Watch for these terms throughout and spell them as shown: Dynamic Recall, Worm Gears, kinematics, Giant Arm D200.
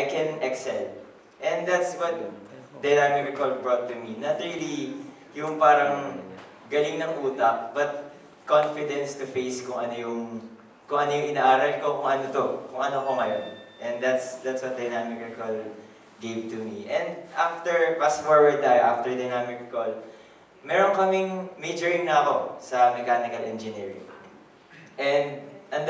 I can excel. And that's what Dynamic Recall brought to me. Not really yung parang galing ng utak, but confidence to face kung ano yung inaaral ko, kung ano ko ngayon. And that's what Dynamic Recall gave to me. And after, fast forward tayo, after Dynamic Recall, meron kaming majoring na ako sa mechanical engineering. And ang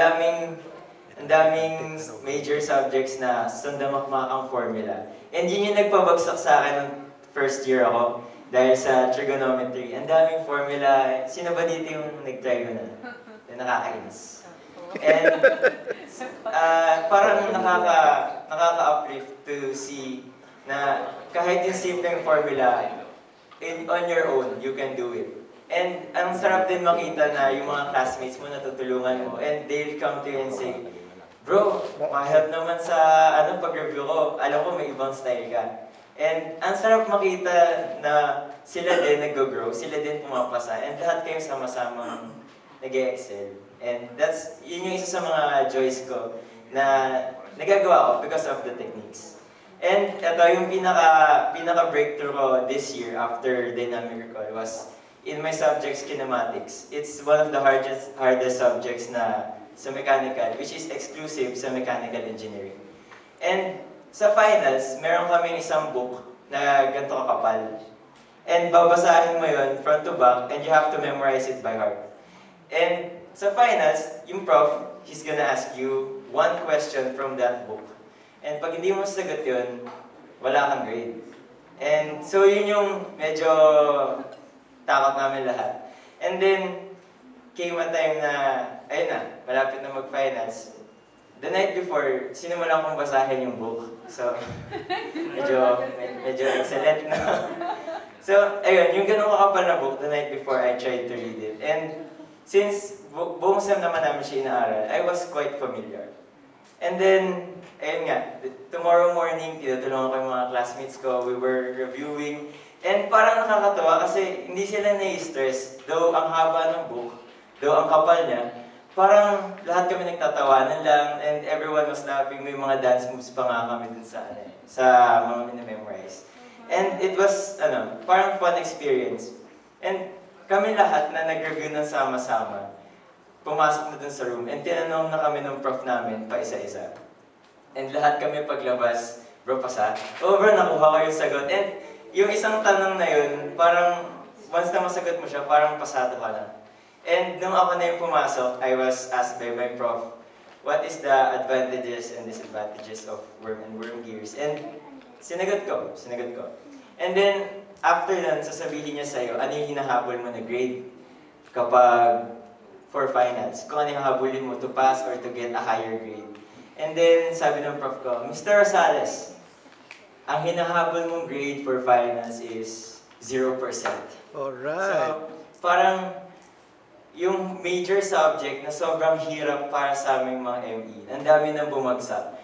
daming major subjects na sundamakmakang formula. And yun yung nagpabagsak sa akin ng first year ako dahil sa trigonometry. Ang daming formula. Sino ba dito yung nag-try ko na? Nakakainis. And parang nakaka-uplift to see na kahit yung simpleng formula, on your own, you can do it. And ang sarap din makita na yung mga classmates mo natutulungan mo, and they'll come to you and say, "Bro, ma-help naman sa pag-review ko. Alam ko may ibang style ka." And ang sarap makita na sila din nag-grow, sila din pumapasa, and lahat kayo sama-sama nag-excel. And that's yun yung isa sa mga joys ko na nagagawa ko because of the techniques. And ito yung pinaka-breakthrough ko this year after Dynamic Recall was in my subjects, kinematics. It's one of the hardest subjects na sa mechanical, which is exclusive sa mechanical engineering. And sa finals, meron kami isang book na ganito kakapal. And babasahin mo yun front to back, and you have to memorize it by heart. And sa finals, yung prof, he's gonna ask you one question from that book. And pag hindi mo sagot yun, wala kang grade. And so yun yung medyo takot namin lahat. And then, came a time na, ayun na, malapit na mag-finals. The night before, sinimulan kong basahin yung book. So, medyo excellent na. So, ayun, yung ganun kakapal na book, the night before I tried to read it. And since buong sem naman namin siya inaaral, I was quite familiar. And then, ayun nga, tomorrow morning, tinutulungan ko yung mga classmates ko, we were reviewing. And parang nakakatawa kasi hindi sila na-stress, though ang haba ng book, though ang kapal niya, parang lahat kami nagtatawanan lang and everyone was laughing. May mga dance moves pa nga kami dun sa mga minamemorize. And it was, parang fun experience. And kami lahat na nag-review ng sama-sama, pumasok na dun sa room and tinanong na kami ng prof namin pa isa-isa. And lahat kami paglabas, bro, pasa. Oh bro, nakuha ko yung sagot. And yung isang tanong na yun, parang once na masagot mo siya, parang pasado ka na. And nung ako na yung pumasok, I was asked by my prof, what is the advantages and disadvantages of Worm and Worm Gears? And sinagot ko. And then, after nun, sasabihin niya sa'yo, ano yung hinahabol mo na grade kapag for finals? Kung ano yung habulin mo to pass or to get a higher grade. And then, sabi ng prof ko, Mr. Rosales, ang hinahabol mong grade for finance is 0%. Alright. So, parang yung major subject na sobrang hirap para sa aming mga ME, ang dami nang bumagsak.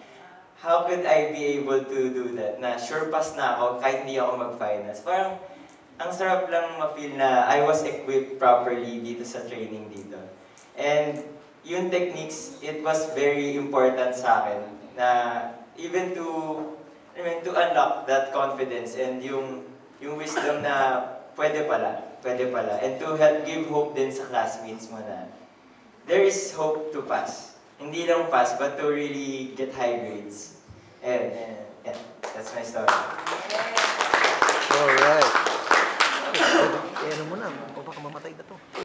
How could I be able to do that? Na sure pass na ako kahit hindi ako mag-finance. Parang ang sarap lang ma-feel na I was equipped properly dito sa training dito. And yung techniques, it was very important sa akin na even to unlock that confidence and yung wisdom na pwede pala. And to help give hope din sa classmates mo na there is hope to pass. Hindi lang pass, but to really get high grades. And that's my story. Alright. Ano mo na, baka mamatay na to.